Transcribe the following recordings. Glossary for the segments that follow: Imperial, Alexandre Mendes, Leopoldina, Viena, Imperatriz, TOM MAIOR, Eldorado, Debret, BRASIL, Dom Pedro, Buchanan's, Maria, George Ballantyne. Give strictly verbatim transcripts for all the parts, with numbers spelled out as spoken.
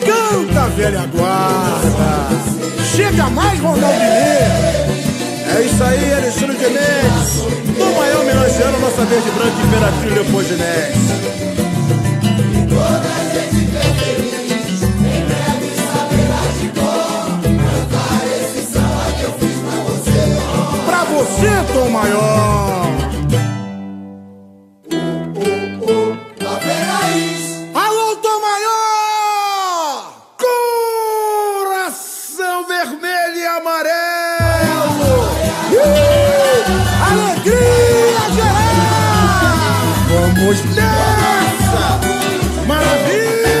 Canta, velha guarda, chega mais, vontade de ler. É isso aí, Alexandre Mendes, Dom Maior homenageando nossa verde branca Imperatriz Leopoldina. Tom Maior, alô, Tom Maior, coração vermelho e amarelo, uh! alegria geral, vamos nessa, maravilha,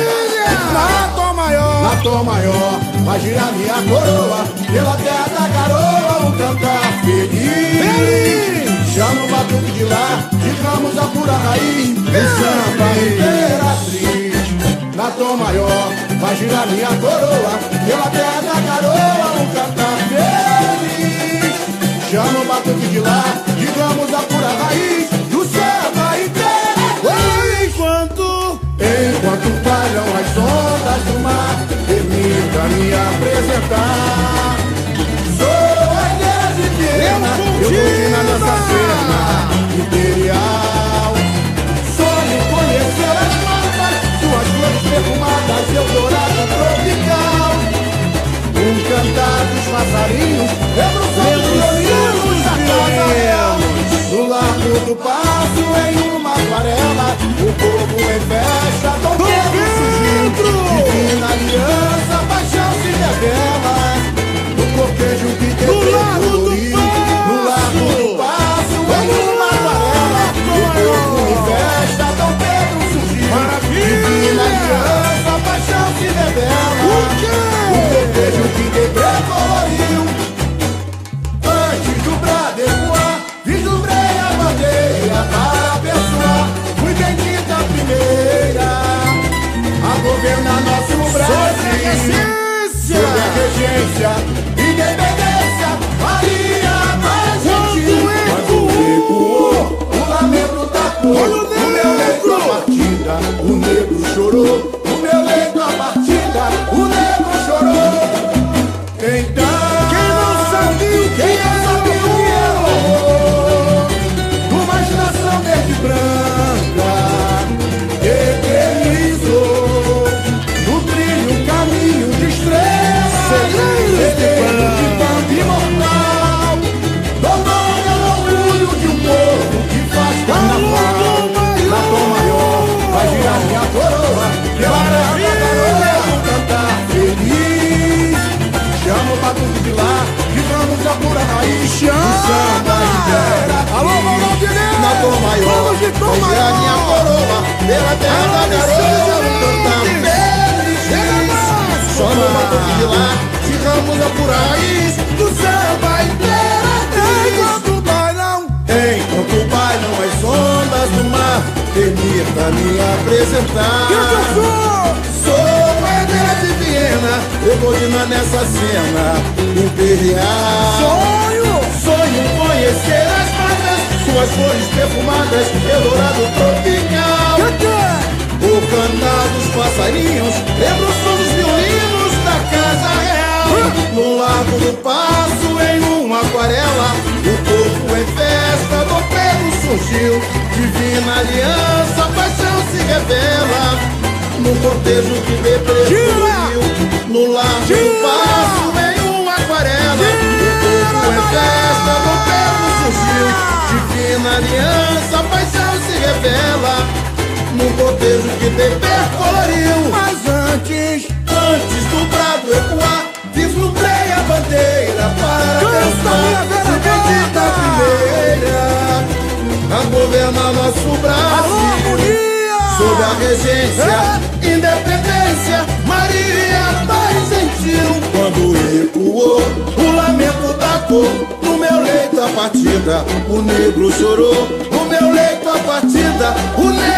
na Tom Maior, na Tom Maior, vai girar minha coroa, pela terra da garoa, vou cantar feliz. Já no batuque de lá, tiramos a pura raiz do samba Imperatriz. Na Tom Maior, vai girar minha coroa, pela terra da garoa, um cantar feliz. Já no batuque de lá, tiramos a pura raiz do samba Imperatriz. Enquanto, enquanto falham as ondas do mar, permita me apresentar. Leopoldina nessa cena imperial, só me conhecer as matas, suas flores perfumadas, Eldorado tropical. Um cantar dos passarinhos, revolução dos olhinhos da casa real. No largo do passo, em uma aquarela, o povo em festa, Dom Pedro surgiu, divina aliança, paixão se revela. No cortejo que Debret coloriu, independência, Maria, mais gentil. Quando ecoou o lamento da cor, o meu negro a partida, o negro chorou, o meu negro a partida, o negro chorou. Então, quem não sabia, quem não sabia o que errou, numa geração verde branca eternizou no trilho caminho de estrelas. Vou girar minha coroa, pela terra da garoa, vou cantar feliz. Só no batuque de lá, tiramos a pura raiz do samba Imperatriz. Enquanto bailam, enquanto bailam as ondas do mar, permita-me apresentar. Que eu sou? Sou herdeira de Viena, Leopoldina nessa cena imperial. Sonho, sonho conhecer as suas flores perfumadas, Eldorado tropical. O cantar dos passarinhos, lembra o som dos violinos da casa real. No largo do passo, em uma aquarela, o corpo em festa, Dom Pedro surgiu, divina aliança, paixão se revela. No cortejo que Debret, no largo Gira. do passo, em uma aquarela, Gira. o corpo em festa, Dom Pedro surgiu, divina aliança, a paixão se revela. Num cortejo que Debret coloriu. Mas antes, antes do brado ecoar, vislumbrei a bandeira para dançar. Se bendita primeira a governar nosso Brasil, sob a regência, independência, Maria mais gentil. Quando ecoou o lamento da cor, o negro chorou, o meu leito a partida, o negro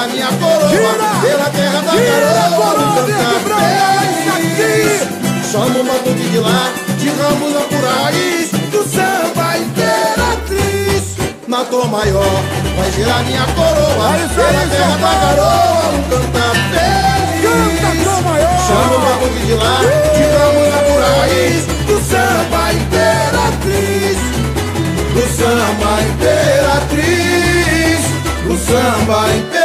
da minha coroa, gira, pela terra da garoa, cantar. Somos uma tupi de lá, de ramos a por raiz, do samba imperatriz. Na Tom Maior vai girar minha coroa, aí, pela aí, terra da garoa, um cantar feliz. Canta, Tom Maior. Somos uma tupi de lá, de ramos a por raiz, do samba imperatriz. Do samba imperatriz. O samba